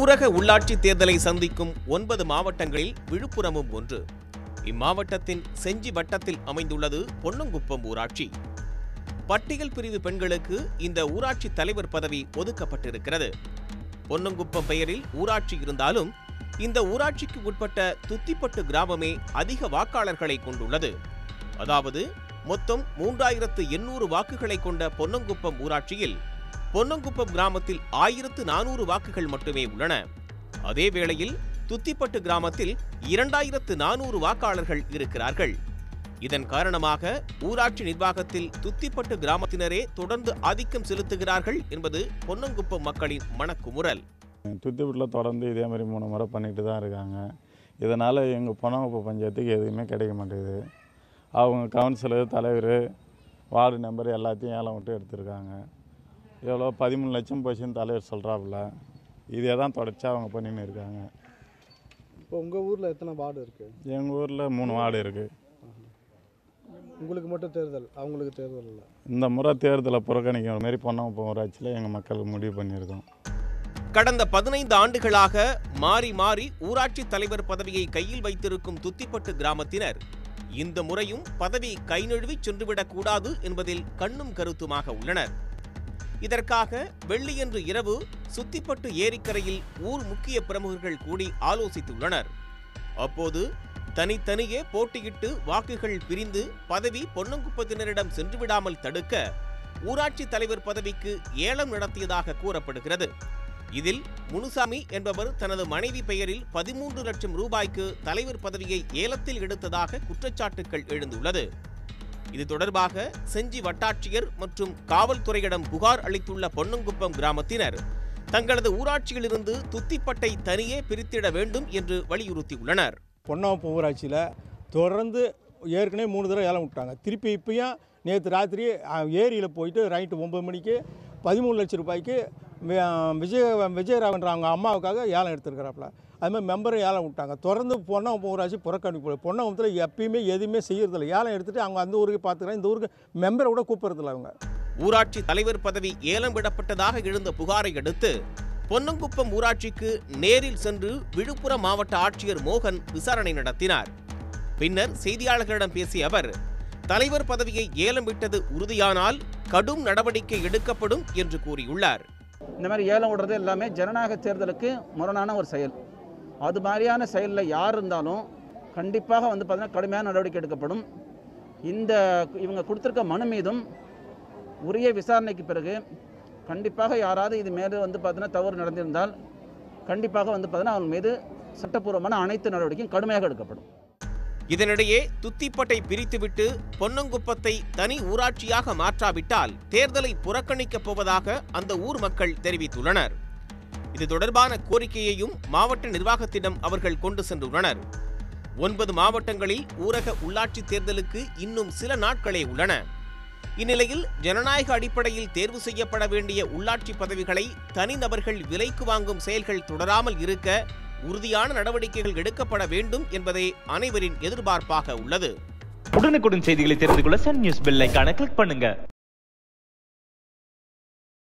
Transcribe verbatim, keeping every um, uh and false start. ஊரக உள்ளாட்சி தேர்தலை சந்திக்கும் ஒன்பது மாவட்டங்களில் விழுப்புரமும் ஒன்று. இம்மாவட்டத்தின் செஞ்சி வட்டத்தில் அமைந்துள்ளது பொன்னங்குப்பம் ஊராட்சி. பட்டியல் பிரிவு பெண்களுக்கு இந்த ஊராட்சி தலைவர் பதவி ஒதுக்கப்பட்டிருக்கிறது. பொன்னங்குப்பம் பெயரில் ஊராட்சி இருந்தாலும் இந்த ஊராட்சிக்கு உட்பட்ட துத்திப்பட்டு கிராமமே அதிக வாக்காளர்களை கொண்டுள்ளது. அதாவது மொத்தம் மூன்றாயிரத்து எண்ணூறு வாக்குகளை கொண்ட பொன்னங்குப்பம் ஊராட்சியில் பொன்னங்குப்பம் கிராமத்தில் ஆயிரத்து நானூறு வாக்குகள் மட்டுமே உள்ளன. அதே வேளையில் துத்திப்பட்டு கிராமத்தில் இரண்டாயிரத்து நானூறு வாக்காளர்கள் இருக்கிறார்கள். இதன் காரணமாக ஊராட்சி நிர்வாகத்தில் துத்திப்பட்டு கிராமத்தினரே தொடர்ந்து ஆதிக்கம் செலுத்துகிறார்கள் என்பது பொன்னங்குப்பம் மக்களின் மனக்குமுறல். துத்திப்பட்டில் தொடர்ந்து இதே மாதிரி மூணு முறை பண்ணிட்டு தான் இருக்காங்க. இதனால் எங்கள் பொன்னங்குப்பம் பஞ்சாயத்துக்கு எதுவுமே கிடைக்க மாட்டேங்குது. அவங்க கவுன்சிலர், தலைவர், வார்டு மெம்பர் எல்லாத்தையும் ஏலம் விட்டு எடுத்திருக்காங்க. எவ்வளோ பதிமூணு லட்சம் போச்சுன்னு தலைவர் சொல்கிறாப்புல. இதே தான் தொடர்ச்சி அவங்க பண்ணின்னு இருக்காங்க. இப்போ உங்கள் ஊரில் எத்தனை வார்டு இருக்குது? எங்கள் ஊரில் மூணு வார்டு இருக்குது. உங்களுக்கு மட்டும் தேர்தல், அவங்களுக்கு தேர்தல் இல்லை. இந்த முறை தேர்தலை புறக்கணிக்கிற மாதிரி பொன்னங்குப்பம் ஊராட்சியில் எங்கள் மக்கள் முடிவு பண்ணியிருக்கோம். கடந்த பதினைந்து ஆண்டுகளாக மாறி மாறி ஊராட்சி தலைவர் பதவியை கையில் வைத்திருக்கும் துத்திப்பட்டு கிராமத்தினர் இந்த முறையும் பதவி கை நழுவி சென்றுவிடக் கூடாது என்பதில் கண்ணும் கருத்துமாக உள்ளனர். இதற்காக வெள்ளியன்று இரவு சுத்திப்பட்டு ஏரிக்கரையில் ஊர் முக்கிய பிரமுகர்கள் கூடி ஆலோசித்துள்ளனர். அப்போது தனித்தனியே போட்டியிட்டு வாக்குகள் பிரிந்து பதவி பொன்னங்குப்பத்தினரிடம் சென்றுவிடாமல் தடுக்க ஊராட்சி தலைவர் பதவிக்கு ஏலம் நடத்தியதாக கூறப்படுகிறது. இதில் முனுசாமி என்பவர் தனது மனைவி பெயரில் பதிமூன்று லட்சம் ரூபாய்க்கு தலைவர் பதவியை ஏலத்தில் எடுத்ததாக குற்றச்சாட்டுகள் எழுந்துள்ளது. இது தொடர்பாக செஞ்சி வட்டாட்சியர் மற்றும் காவல்துறையிடம் புகார் அளித்துள்ள பொன்னங்குப்பம் கிராமத்தினர் தங்களது ஊராட்சியிலிருந்து துத்திப்பட்டை தனியே பிரித்திட வேண்டும் என்று வலியுறுத்தியுள்ளனர். பொன்னங்குப்பம் ஊராட்சியில் தொடர்ந்து ஏற்கனவே மூணு தடவை ஏலம் விட்டாங்க. திருப்பி இப்பயும் நேற்று ராத்திரி ஏரியில் போயிட்டு நைட்டு ஒன்பது மணிக்கு பதிமூணு லட்சம் ரூபாய்க்கு விஜய விஜயராவன்ற அவங்க அம்மாவுக்காக ஏலம் எடுத்துருக்கிறாப்புல. அதுமாதிரி மெம்பரை ஏலம் விட்டாங்க. தொடர்ந்து பொன்னங்குப்பம் ஊராட்சி புறக்கணிப்பு. பொன்னங்குப்பத்தில் எப்பயுமே எதுவுமே செய்யறதில்லை. ஏலம் எடுத்துட்டு அவங்க அந்த ஊருக்கு பார்த்துக்கிறாங்க, இந்த ஊருக்கு மெம்பரை கூட கூப்பிடுறதில்ல. அவங்க ஊராட்சி தலைவர் பதவி ஏலம் விடப்பட்டதாக எழுந்த புகாரை அடுத்து பொன்னங்குப்பம் ஊராட்சிக்கு நேரில் சென்று விழுப்புரம் மாவட்ட ஆட்சியர் மோகன் விசாரணை நடத்தினார். பின்னர் செய்தியாளர்களிடம் பேசிய அவர், தலைவர் பதவியை ஏலம் விட்டது உறுதியானால் கடும் நடவடிக்கை எடுக்கப்படும் என்று கூறியுள்ளார். இந்த மாதிரி ஏலம் விடுறது எல்லாமே ஜனநாயக தேர்தலுக்கு முரணான ஒரு செயல். அது மாதிரியான செயலில் யார் இருந்தாலும் கண்டிப்பாக வந்து பார்த்தீங்கன்னா கடுமையான நடவடிக்கை எடுக்கப்படும். இந்த இவங்க கொடுத்துருக்க மனு மீதும் உரிய விசாரணைக்கு பிறகு கண்டிப்பாக யாராவது இது மேலே வந்து பார்த்தீங்கன்னா தவறு நடந்திருந்தால் கண்டிப்பாக வந்து பார்த்தீங்கன்னா அவங்க மீது சட்டப்பூர்வமான அனைத்து நடவடிக்கையும் கடுமையாக எடுக்கப்படும். இதனிடையே துத்திப்பட்டை பிரித்துவிட்டு பொன்னங்குப்பத்தை தனி ஊராட்சியாக மாற்றாவிட்டால் தேர்தலை புறக்கணிக்கப் போவதாக அந்த ஊர் மக்கள் தெரிவித்துள்ளனர். இது தொடர்பான கோரிக்கையையும் மாவட்ட நிர்வாகத்திடம் அவர்கள் கொண்டு சென்றுள்ளனர். ஒன்பது மாவட்டங்களில் ஊரக உள்ளாட்சி தேர்தலுக்கு இன்னும் சில நாட்களே உள்ளன. இந்நிலையில் ஜனநாயக அடிப்படையில் தேர்வு செய்யப்பட வேண்டிய உள்ளாட்சி பதவிகளை தனிநபர்கள் விலைக்கு வாங்கும் செயல்கள் தொடராமல் இருக்க உறுதியான நடவடிக்கைகள் எடுக்கப்பட வேண்டும் என்பதே அனைவரின் எதிர்பார்ப்பாக உள்ளது. உடனுக்குடன் செய்திகளை தெரிந்து கொள்ள சன் நியூஸ் பெல் ஐகானை கிளிக் பண்ணுங்க.